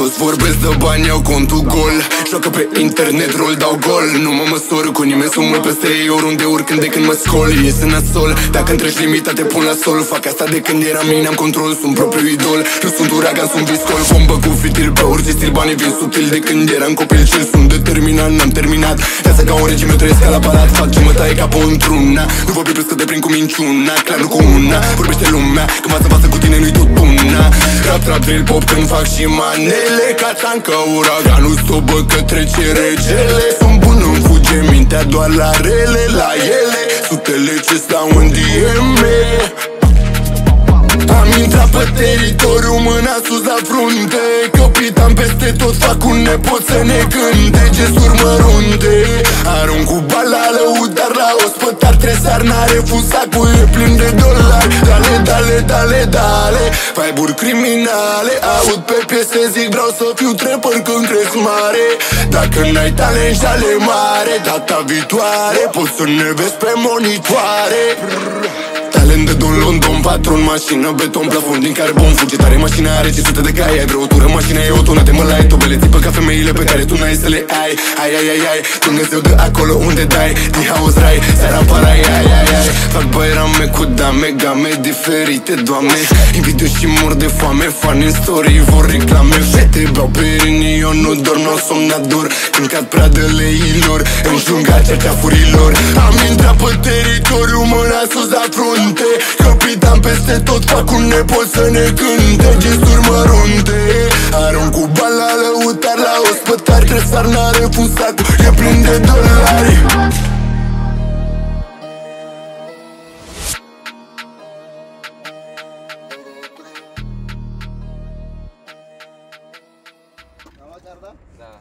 Toți vorbesc de bani, eu contul gol. Joacă pe internet, rol, dau gol. Nu mă măsor cu nimeni, sunt mult peste ei. Oriunde, oricând, de când mă scol, ies în asol. Dacă-mi treci limita, te pun la sol. Fac asta de când eram mine, am control. Sunt propriu idol, nu sunt uragan, sunt viscol. Bombă cu fitil, pe orice stil. Banii vin subtil de când eram copil. Cel sunt determinat, n-am terminat. Iasă ca un regim, eu trăiesc ca la palat. Fac ce mă taie capul într-una. Nu vă pripesc că te prind cu minciuna. Clar, nu cu una, vorbește lumea. Când față-față cu tine nu-i tot buna. Rap, trap, drill, pop, când fac și manele. Ca tancă, uraganul sobă că trece regele. Sunt bun, îmi fuge mintea doar la rele. La ele, sutele ce stau în dieme. Am intrat pe teritoriu, mâna sus la frunte. Capitan peste tot, fac un nepot să ne cânte. Gesturi mărunte, arunc cu bala lăudar. La ospătar tresar, n-are fun, sacul e plin de dolari. Dale, dale, dale, dale, vibe-uri criminale. Aud pe piese, zic vreau să fiu trapper când cresc mare. Dacă n-ai talent și ale mare, data viitoare poți să ne vezi pe monitoare. Talent de Don London, patron, mașină, beton, plafon din carbon. Fuge tare, mașina are 500 de cai. Ai greutură, mașina e o tonă, te mă lai. Tobele țipă ca femeile pe care tu n-ai să le ai. Ai, ai, ai, ai, Dumnezeu de acolo unde dai. Din haos rai, seara parai, ai, ai, ai. Fac băi rame cu dame, game diferite, doamne. Invidiu și mor de foame, fan în story, vor reclame. Fete beau perini, eu nu dorm, n-o somnador. Când cad pradele ilor, în junga cerceafurilor. Am intrat pe teritoriu, mâna sus la frunte. Capitan peste tot, fac un nepot să ne cânte. Gesturi mărunte, arunc cu bala lăutar. La ospătar tresar, n-are fun, sacul e plin de dolari. Da.